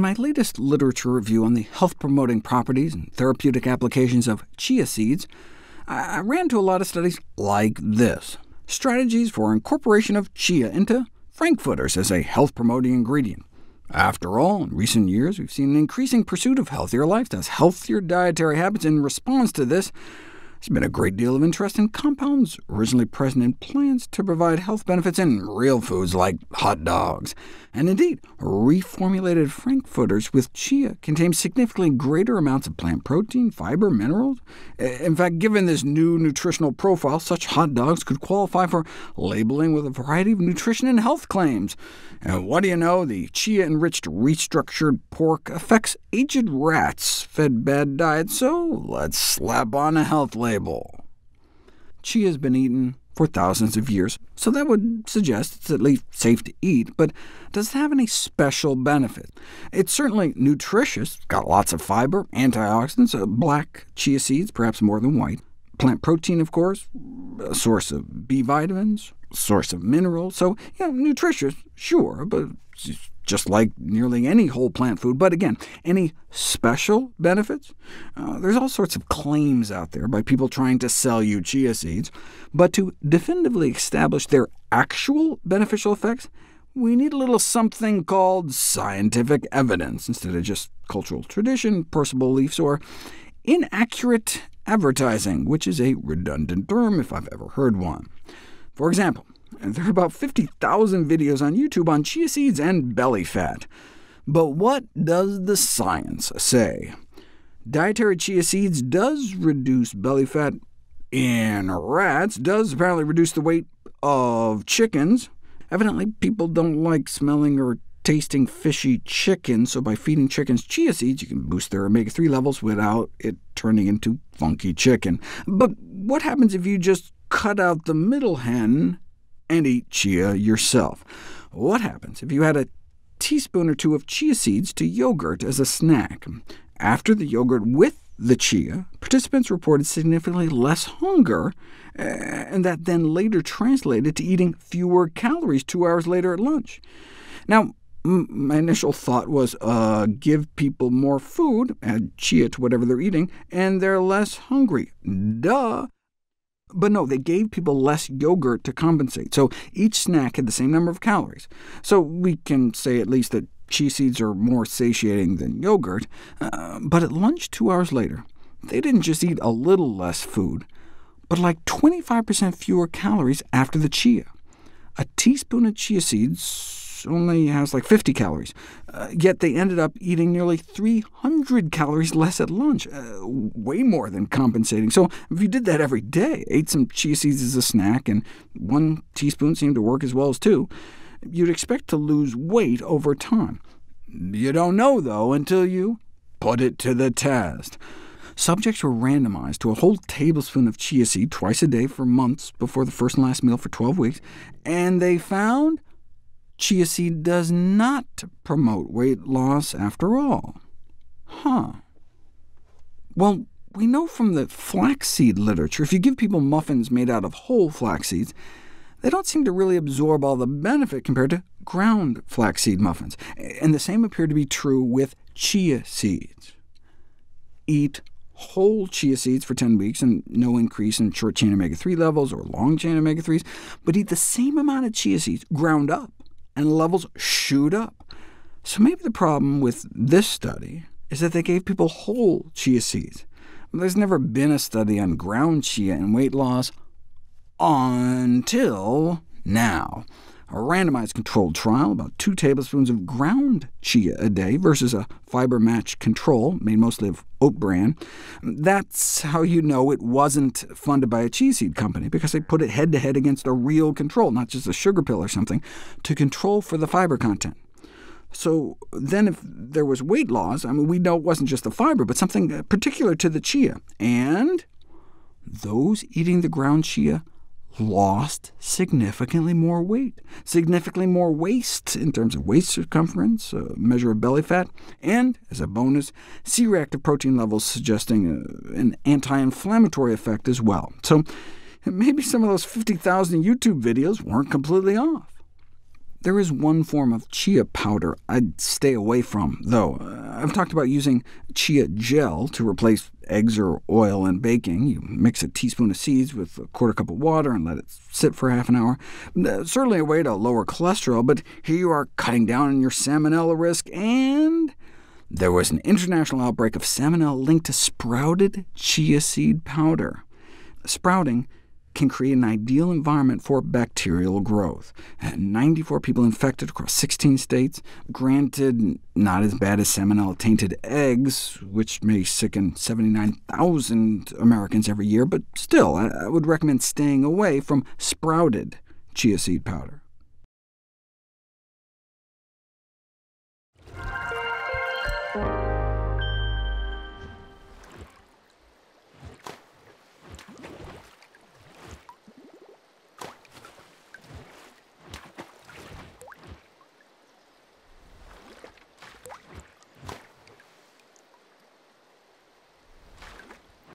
In my latest literature review on the health-promoting properties and therapeutic applications of chia seeds, I ran to a lot of studies like this. Strategies for incorporation of chia into frankfurters as a health-promoting ingredient. After all, in recent years, we've seen an increasing pursuit of healthier lifestyles, healthier dietary habits. In response to this, there's been a great deal of interest in compounds originally present in plants to provide health benefits in real foods like hot dogs. And indeed, reformulated frankfurters with chia contain significantly greater amounts of plant protein, fiber, minerals. In fact, given this new nutritional profile, such hot dogs could qualify for labeling with a variety of nutrition and health claims. And what do you know? The chia-enriched restructured pork affects aged rats fed bad diets, so let's slap on a health label. Chia has been eaten for thousands of years, so that would suggest it's at least safe to eat, but does it have any special benefit? It's certainly nutritious, got lots of fiber, antioxidants, black chia seeds, perhaps more than white, plant protein, of course, a source of B vitamins, source of minerals, so nutritious, sure, but just like nearly any whole plant food. But again, any special benefits? There's all sorts of claims out there by people trying to sell you chia seeds, but to definitively establish their actual beneficial effects, we need a little something called scientific evidence, instead of just cultural tradition, personal beliefs, or inaccurate advertising, which is a redundant term if I've ever heard one. For example, there are about 50,000 videos on YouTube on chia seeds and belly fat. But what does the science say? Dietary chia seeds does reduce belly fat in rats, does apparently reduce the weight of chickens. Evidently, people don't like smelling or tasting fishy chicken, so by feeding chickens chia seeds, you can boost their omega-3 levels without it turning into funky chicken. But what happens if you just cut out the middle hen and eat chia yourself? What happens if you add a teaspoon or two of chia seeds to yogurt as a snack? After the yogurt with the chia, participants reported significantly less hunger, and that then later translated to eating fewer calories 2 hours later at lunch. Now, my initial thought was, give people more food, add chia to whatever they're eating, and they're less hungry. Duh! But no, they gave people less yogurt to compensate, so each snack had the same number of calories. So we can say at least that chia seeds are more satiating than yogurt, but at lunch 2 hours later, they didn't just eat a little less food, but like 25% fewer calories after the chia. A teaspoon of chia seeds only has like 50 calories, yet they ended up eating nearly 300 calories less at lunch, way more than compensating. So if you did that every day, ate some chia seeds as a snack, and one teaspoon seemed to work as well as two, you'd expect to lose weight over time. You don't know, though, until you put it to the test. Subjects were randomized to a whole tablespoon of chia seed twice a day for months before the first and last meal for 12 weeks, and they found chia seed does not promote weight loss after all. Huh. Well, we know from the flaxseed literature, if you give people muffins made out of whole flax seeds, they don't seem to really absorb all the benefit compared to ground flaxseed muffins. And the same appeared to be true with chia seeds. Eat whole chia seeds for 10 weeks, and no increase in short-chain omega-3 levels or long-chain omega-3s, but eat the same amount of chia seeds ground up, and levels shoot up. So maybe the problem with this study is that they gave people whole chia seeds. There's never been a study on ground chia and weight loss until now. A randomized controlled trial, about 2 tablespoons of ground chia a day versus a fiber-matched control, made mostly of oat bran. That's how you know it wasn't funded by a chia seed company, because they put it head-to-head against a real control, not just a sugar pill or something, to control for the fiber content. So then if there was weight loss, we know it wasn't just the fiber, but something particular to the chia. And those eating the ground chia lost significantly more weight, significantly more waist in terms of waist circumference, a measure of belly fat, and, as a bonus, C-reactive protein levels suggesting an anti-inflammatory effect as well. So maybe some of those 50,000 YouTube videos weren't completely off. There is one form of chia powder I'd stay away from, though. I've talked about using chia gel to replace eggs or oil in baking. You mix a teaspoon of seeds with a quarter cup of water and let it sit for half an hour. Certainly a way to lower cholesterol, but here you are cutting down on your salmonella risk, and there was an international outbreak of salmonella linked to sprouted chia seed powder. Sprouting can create an ideal environment for bacterial growth. 94 people infected across 16 states. Granted, not as bad as salmonella-tainted eggs, which may sicken 79,000 Americans every year, but still, I would recommend staying away from sprouted chia seed powder.